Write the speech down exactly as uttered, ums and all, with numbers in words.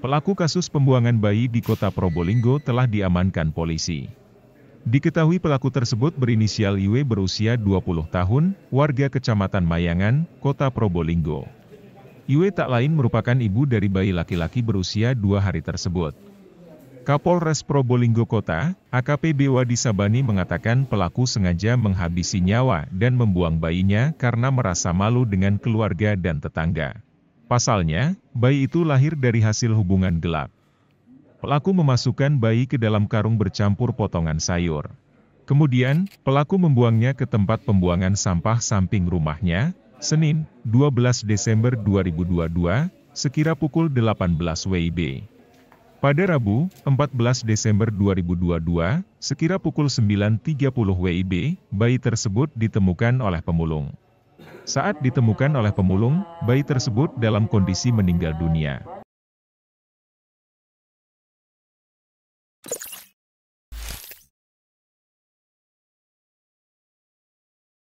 Pelaku kasus pembuangan bayi di kota Probolinggo telah diamankan polisi. Diketahui pelaku tersebut berinisial I W berusia dua puluh tahun, warga Kecamatan Mayangan, Kota Probolinggo. I W tak lain merupakan ibu dari bayi laki-laki berusia dua hari tersebut. Kapolres Probolinggo Kota, A K P Bwadi Sabani mengatakan pelaku sengaja menghabisi nyawa dan membuang bayinya karena merasa malu dengan keluarga dan tetangga. Pasalnya, bayi itu lahir dari hasil hubungan gelap. Pelaku memasukkan bayi ke dalam karung bercampur potongan sayur. Kemudian, pelaku membuangnya ke tempat pembuangan sampah samping rumahnya, Senin, dua belas Desember dua ribu dua puluh dua, sekira pukul delapan belas W I B. Pada Rabu, empat belas Desember dua ribu dua puluh dua, sekira pukul sembilan tiga puluh W I B, bayi tersebut ditemukan oleh pemulung. Saat ditemukan oleh pemulung, bayi tersebut dalam kondisi meninggal dunia.